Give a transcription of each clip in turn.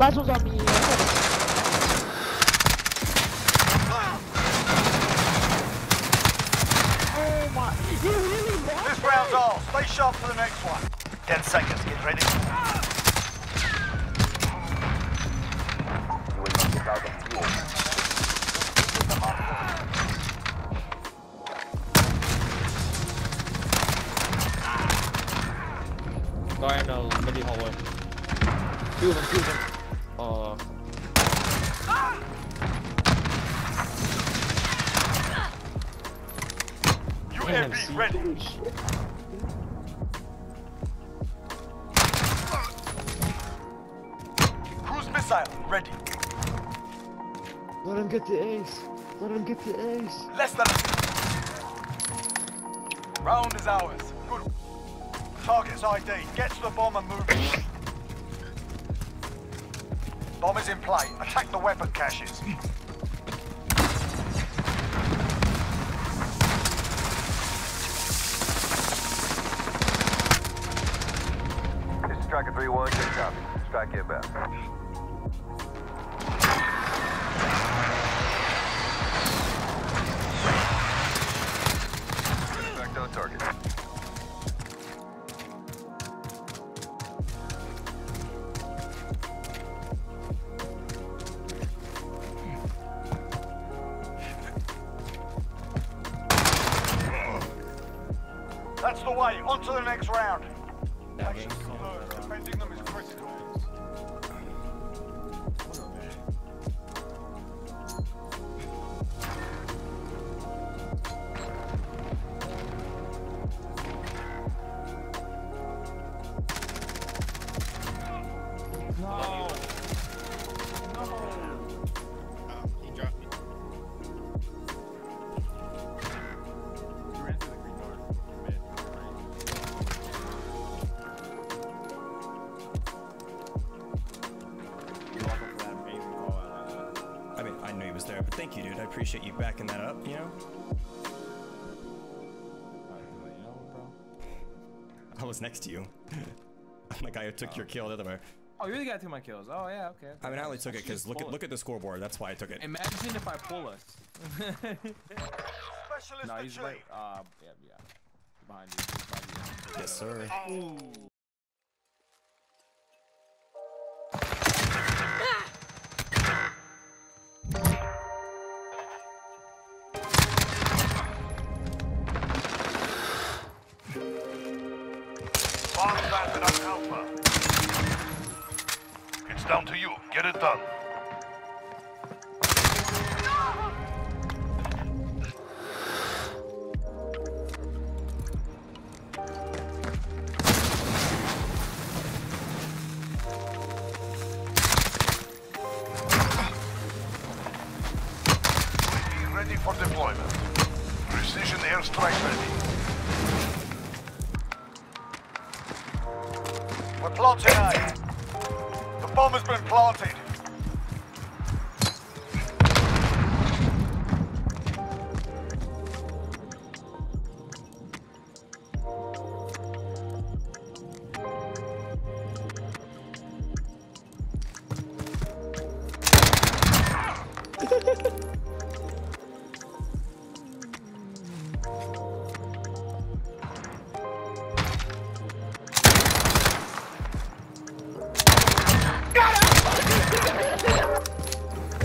Last one's on me. Oh my. You really lost this round's all. Stay sharp for the next one. 10 seconds. Get ready. You will not get out of fuel. Guy in the middle hallway. Kill them. UAV ready. Cruise missile ready. Let him get the ace. Less than. Round is ours. Good. Target's ID. Get to the bomb and move it. Bomb is in play. Attack the weapon caches. Striker 3-1, good copy. Strike inbound. Back on target. That's the way. On to the next round. Defending them is critical. No. He dropped me. You ran through the green door. I knew he was there, but thank you, dude. I appreciate you backing that up, you know? I was next to you. I'm like, I took your kill the other way. Oh, you the guy took my kills. Oh, yeah, okay. I mean, I only took it because look at the scoreboard. That's why I took it. Imagine if I pull us. No, he's right. Yeah. Behind you. Yes, sir. Oh. It's down to you. Get it done. Be ready for deployment. Precision airstrike ready. We're planting A. The bomb has been planted.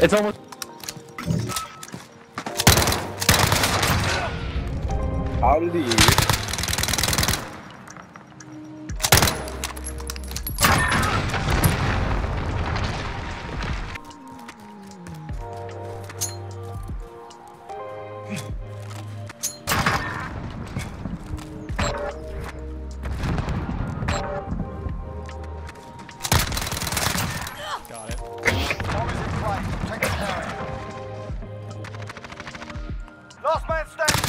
It's almost. How did he eat? Got it. Take it down. Last man standing.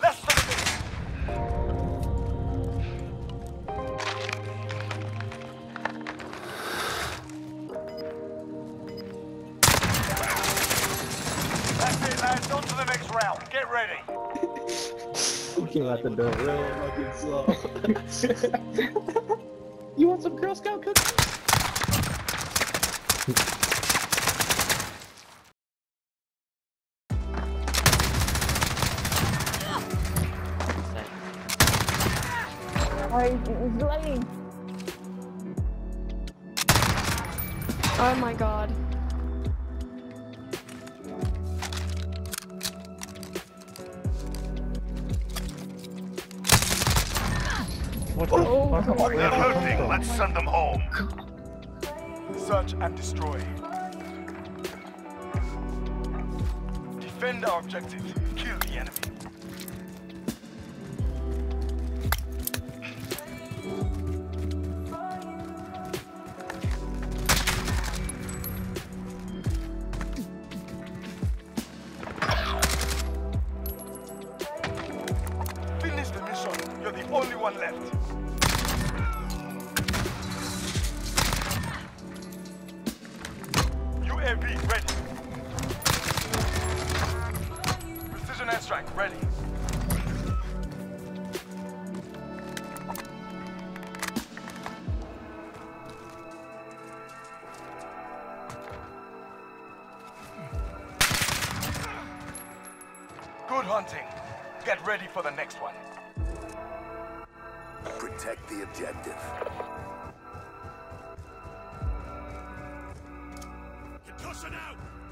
Less than guys, go to the next round. Get ready. You came out the door real fucking slow. You want some Girl Scout cookies? It was lying. Oh my god. What the fuck? What they're hurting, let's send them home. Search and destroy. Defend our objective. Kill the enemy. Only one left. UAV ready. Precision airstrike ready. Good hunting. Get ready for the next one. Protect the objective. You're tossing out!